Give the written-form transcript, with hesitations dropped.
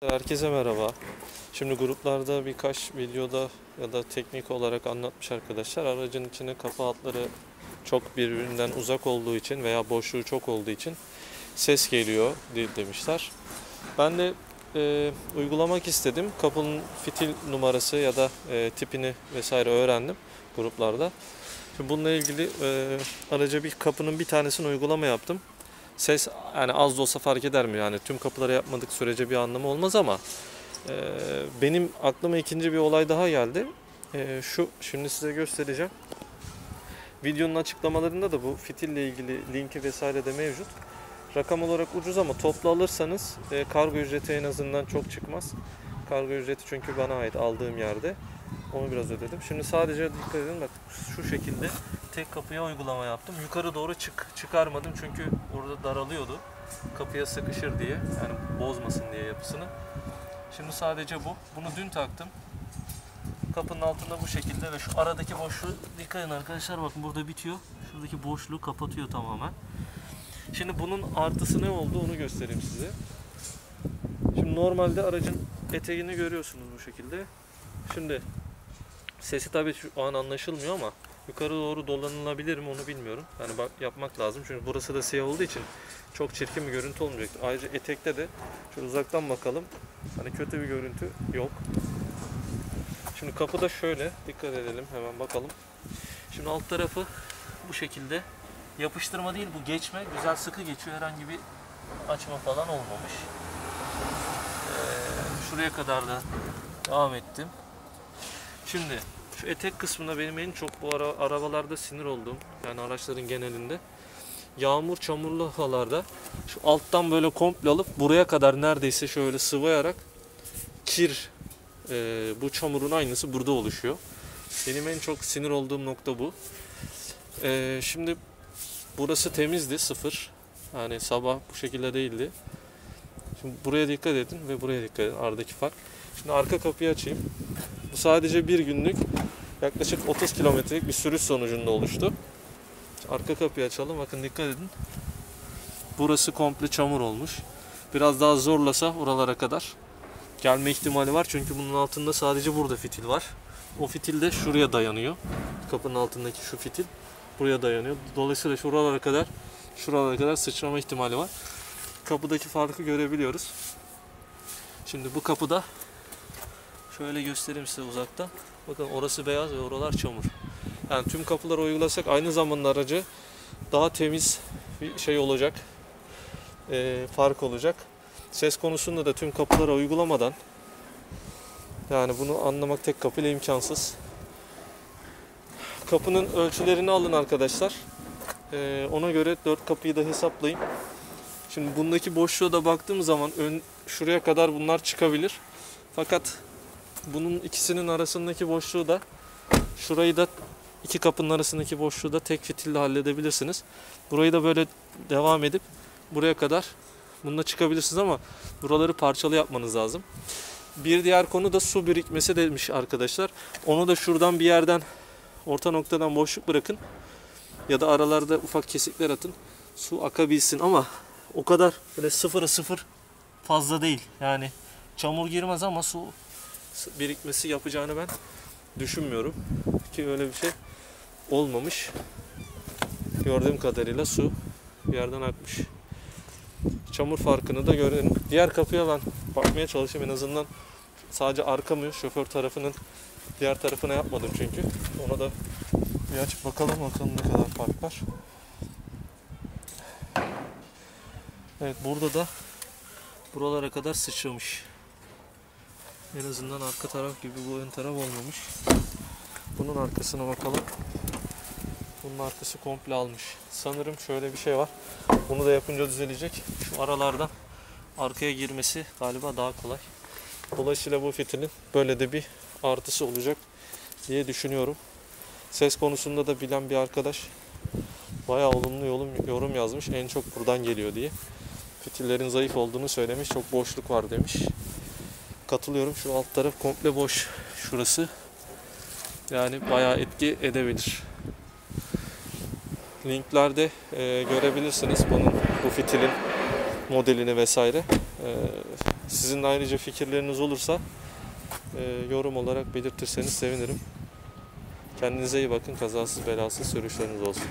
Herkese merhaba. Şimdi gruplarda birkaç videoda ya da teknik olarak anlatmış arkadaşlar. Aracın içine kapı hatları çok birbirinden uzak olduğu için veya boşluğu çok olduğu için ses geliyor demişler. Ben de uygulamak istedim. Kapının fitil numarası ya da tipini vesaire öğrendim gruplarda. Şimdi bununla ilgili araca kapının bir tanesini uygulama yaptım. Ses yani az da olsa fark eder mi? Yani tüm kapılara yapmadık sürece bir anlamı olmaz ama benim aklıma ikinci bir olay daha geldi. Şimdi size göstereceğim. Videonun açıklamalarında da bu fitille ilgili linki vesaire de mevcut. Rakam olarak ucuz ama toplu alırsanız kargo ücreti en azından çok çıkmaz. Kargo ücreti çünkü bana ait aldığım yerde. Onu biraz ödedim. Şimdi sadece dikkat edin, bak şu şekilde tek kapıya uygulama yaptım. Yukarı doğru çıkarmadım çünkü orada daralıyordu. Kapıya sıkışır diye, yani bozmasın diye yapısını. Şimdi sadece bu. Bunu dün taktım. Kapının altında bu şekilde ve şu aradaki boşluğu dikkat edin arkadaşlar, bakın burada bitiyor. Şuradaki boşluğu kapatıyor tamamen. Şimdi bunun artısı ne oldu onu göstereyim size. Şimdi normalde aracın eteğini görüyorsunuz bu şekilde. Şimdi sesi tabii şu an anlaşılmıyor ama yukarı doğru dolanılabilir mi onu bilmiyorum. Yani yapmak lazım çünkü burası da siyah olduğu için çok çirkin bir görüntü olmayacaktır. Ayrıca etekte de şöyle uzaktan bakalım. Hani kötü bir görüntü yok. Şimdi kapıda şöyle dikkat edelim, hemen bakalım. Şimdi alt tarafı bu şekilde. Yapıştırma değil bu, geçme. Güzel sıkı geçiyor. Herhangi bir açma falan olmamış. Şuraya kadar da devam ettim. Şimdi şu etek kısmında benim en çok bu arabalarda sinir olduğum, yani araçların genelinde, yağmur çamurlu havalarda şu alttan böyle komple alıp buraya kadar neredeyse şöyle sıvayarak kir, bu çamurun aynısı burada oluşuyor. Benim en çok sinir olduğum nokta bu. Şimdi burası temizdi, sıfır. Yani sabah bu şekilde değildi. Şimdi buraya dikkat edin ve buraya dikkat edin, aradaki fark. Şimdi arka kapıyı açayım. Bu sadece bir günlük, yaklaşık 30 kilometrelik bir sürüş sonucunda oluştu. Arka kapıyı açalım, bakın dikkat edin. Burası komple çamur olmuş. Biraz daha zorlasa oralara kadar gelme ihtimali var. Çünkü bunun altında sadece burada fitil var. O fitil de şuraya dayanıyor. Kapının altındaki şu fitil buraya dayanıyor. Dolayısıyla şuralara kadar sıçrama ihtimali var. Kapıdaki farkı görebiliyoruz. Şimdi bu kapıda şöyle göstereyim size uzaktan. Bakın orası beyaz ve oralar çamur. Yani tüm kapıları uygulasak aynı zamanda aracı daha temiz bir şey olacak. Fark olacak. Ses konusunda da tüm kapılara uygulamadan, yani bunu anlamak tek kapıyla imkansız. Kapının ölçülerini alın arkadaşlar. Ona göre 4 kapıyı da hesaplayın. Şimdi bundaki boşluğa da baktığım zaman şuraya kadar bunlar çıkabilir. Fakat bunun ikisinin arasındaki boşluğu da, şurayı da, iki kapının arasındaki boşluğu da tek fitille halledebilirsiniz. Burayı da böyle devam edip buraya kadar bununla çıkabilirsiniz ama buraları parçalı yapmanız lazım. Bir diğer konu da su birikmesi demiş arkadaşlar. Onu da şuradan bir yerden, orta noktadan boşluk bırakın ya da aralarda ufak kesikler atın. Su akabilsin ama o kadar böyle sıfıra sıfır fazla değil. Yani çamur girmez ama su birikmesi yapacağını ben düşünmüyorum ki öyle bir şey olmamış. Gördüğüm kadarıyla su bir yerden akmış. Çamur farkını da görelim. Diğer kapıya ben bakmaya çalışayım en azından, sadece arka mı, şoför tarafının diğer tarafına yapmadım çünkü. Ona da bir açıp bakalım ne kadar fark var. Evet, burada da buralara kadar sıçramış. En azından arka taraf gibi bu ön taraf olmamış. Bunun arkasına bakalım. Bunun arkası komple almış. Sanırım şöyle bir şey var. Bunu da yapınca düzelecek. Şu aralardan arkaya girmesi galiba daha kolay. Dolayısıyla bu fitilin böyle de bir artısı olacak diye düşünüyorum. Ses konusunda da bilen bir arkadaş bayağı olumlu yorum yazmış. En çok buradan geliyor diye. Fitillerin zayıf olduğunu söylemiş. Çok boşluk var demiş. Katılıyorum. Şu alt taraf komple boş. Şurası. Yani bayağı etki edebilir. Linklerde görebilirsiniz bunun, bu fitilin modelini vesaire. Sizin de ayrıca fikirleriniz olursa yorum olarak belirtirseniz sevinirim. Kendinize iyi bakın. Kazasız belasız sürüşleriniz olsun.